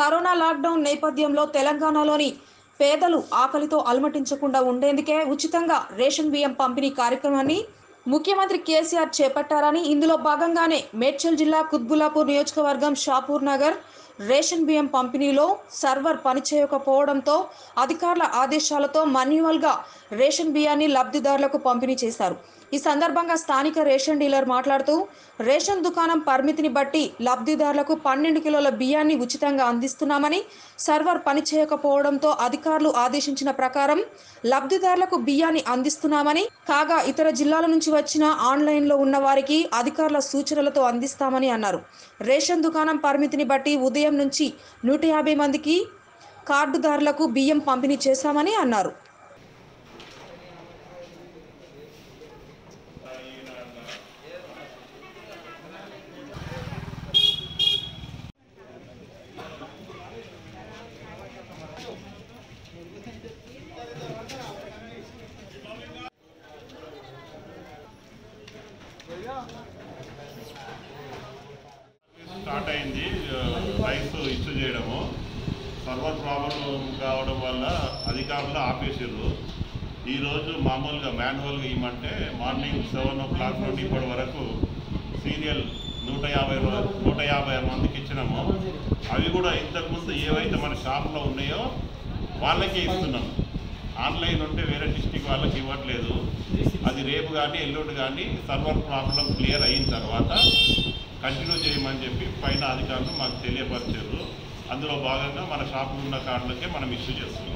Corona lockdown నేపథ్యంలో తెలంగాణలోని పేదలు ఆకలితో అలమటించకుండా ఉండేందుకే ఉచితంగా రేషన్ బియ్యం పంపిణీ కార్యక్రమాన్ని ముఖ్యమంత్రి కేసీఆర్ చేపట్టారని, ఇందులో భాగంగానే మేడ్చల్ జిల్లా కుత్బుల్లాపూర్ నియోజకవర్గం షాపూర్ నగర్ రేషన్ బియ్యం పంపిణీలో సర్వర్ పనిచేయకపోవడంతో అధికారుల ఆదేశాలతో మాన్యువల్గా రేషన్ బియ్యాన్ని లబ్ధిదారులకు పంపిణీ చేశారు. ఈ సందర్భంగా స్థానిక రేషన్ డీలర్ మాట్లాడుతూ, రేషన్ దుకాణం పరిమితిని బట్టి లబ్ధిదారులకు 12 కిలోల బియ్యాన్ని ఉచితంగా అందిస్తున్నామని, సర్వర్ పనిచేయకపోవడంతో అధికారులు ఆదేశించిన ప్రకారం లబ్ధిదారులకు బియ్యాన్ని అందిస్తున్నామని, కాగా ఇతర జిల్లాల నుంచి వచ్చిన ఆన్లైన్లో ఉన్న వారికి అధికారుల సూచనలతో అందిస్తామని అన్నారు. రేషన్ దుకాణం పరిమితిని బట్టి ఉదయం నుంచి 150 మందికి కార్డుదారులకు బియ్యం పంపిణీ చేశామని అన్నారు. స్టార్ట్ అయింది రైస్ ఇష్యూ చేయడము, సర్వర్ ప్రాబ్లం కావడం వల్ల అధికారులు ఆపేసారు. ఈరోజు మామూలుగా మాన్యువల్గా ఇవ్వమంటే మార్నింగ్ 7 o'clock నుండి ఇప్పటి వరకు సీరియల్ 150 మందికి ఇచ్చినాము. అవి కూడా ఇంతకుముందు ఏవైతే మన షాప్లో ఉన్నాయో వాళ్ళకే ఇస్తున్నాం. ఆన్లైన్ ఉంటే వేరే డిస్టిక్ వాళ్ళకి ఇవ్వట్లేదు. అది రేపు కానీ ఎల్లుండి కానీ సర్వర్ ప్రాబ్లం క్లియర్ అయిన తర్వాత కంటిన్యూ చేయమని చెప్పి పైన అధికారులు మాకు తెలియపరిచారు. అందులో భాగంగా మన షాపులో ఉన్న కార్డులకే మనం ఇష్యూ చేస్తున్నాం.